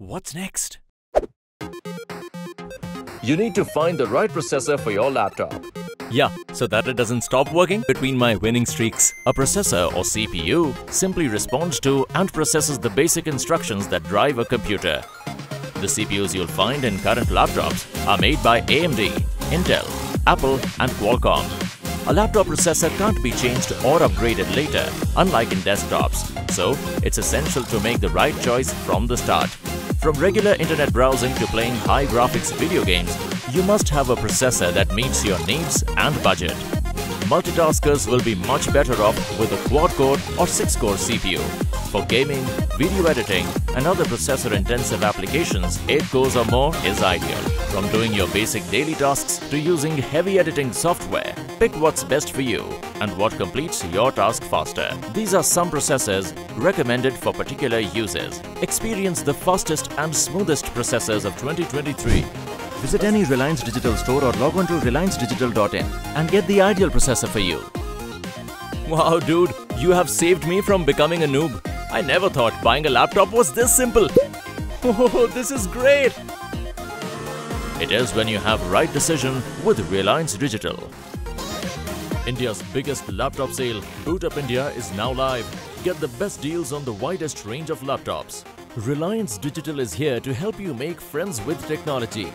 What's next? You need to find the right processor for your laptop. Yeah, so that it doesn't stop working between my winning streaks. A processor or CPU simply responds to and processes the basic instructions that drive a computer. The CPUs you'll find in current laptops are made by AMD, Intel, Apple and Qualcomm. A laptop processor can't be changed or upgraded later, unlike in desktops, so it's essential to make the right choice from the start. From regular internet browsing to playing high graphics video games, you must have a processor that meets your needs and budget. Multitaskers will be much better off with a quad-core or 6-core CPU. For gaming, video editing and other processor-intensive applications, 8 cores or more is ideal. From doing your basic daily tasks to using heavy editing software, pick what's best for you and what completes your task faster. These are some processors recommended for particular users. Experience the fastest and smoothest processors of 2023. Visit any Reliance Digital store or log on to RelianceDigital.in and get the ideal processor for you. Wow dude, you have saved me from becoming a noob. I never thought buying a laptop was this simple. Oh, this is great! It is when you have right decision with Reliance Digital. India's biggest laptop sale, BootUp India, is now live. Get the best deals on the widest range of laptops. Reliance Digital is here to help you make friends with technology.